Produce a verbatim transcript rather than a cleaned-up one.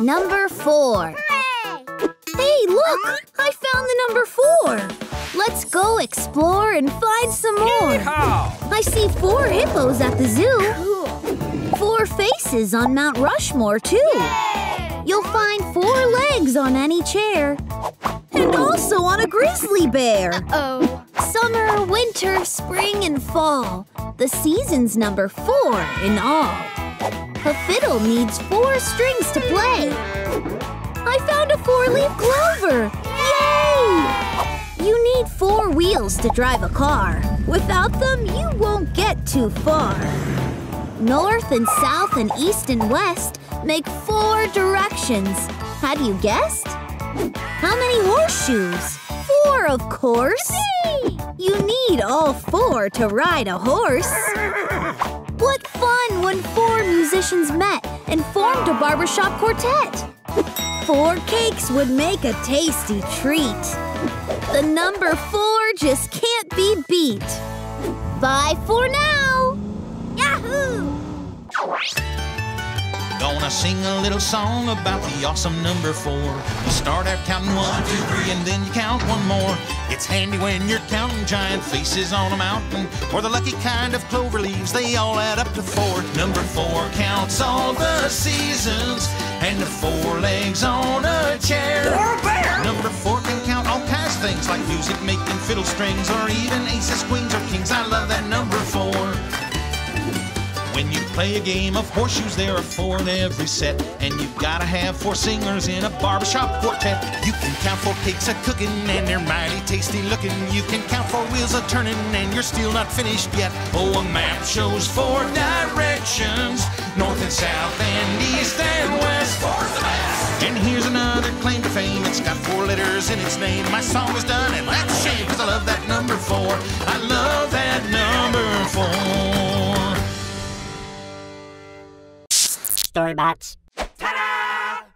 Number four. Hooray! Hey, look! I found the number four. Let's go explore and find some more. Yeehaw! I see four hippos at the zoo. Cool. Four faces on Mount Rushmore, too. Yay! You'll find four legs on any chair. And also on a grizzly bear. Uh-oh. Summer, winter, spring, and fall. The season's number four in all. A fiddle needs four strings to play. I found a four-leaf clover! Yay! You need four wheels to drive a car. Without them, you won't get too far. North and south and east and west make four directions. Have you guessed? How many horseshoes? Four, of course! You need all four to ride a horse! What fun when four musicians met and formed a barbershop quartet! Four cakes would make a tasty treat! The number four just can't be beat! Bye for now! Yahoo! Gonna sing a little song about the awesome number four. You start out counting one, two, three, and then you count one more. It's handy when you're counting giant faces on a mountain or the lucky kind of clover leaves. They all add up to four. Number four counts all the seasons and the four legs on a chair. Or a bear. Number four can count all kinds of things like music making, fiddle strings, or even aces, queens, or kings. I love that number four. When you play a game of horseshoes, there are four in every set. And you've gotta have four singers in a barbershop quartet. You can count four cakes a-cooking, and they're mighty tasty looking. You can count four wheels a-turning, and you're still not finished yet. Oh, a map shows four directions, north and south and east and west. Four's the best! And here's another claim to fame. It's got four letters in its name. My song is done, and that's a shame, 'cause I love that number four. I love that number four. StoryBots. Ta-da!